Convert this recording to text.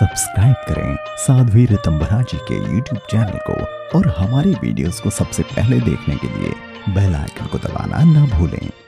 Subscribe करें साध्वी रितंभरा जी के YouTube channel को और हमारे वीडियोस को सबसे पहले देखने के लिए बेल आइकन को दबाना ना भूलें।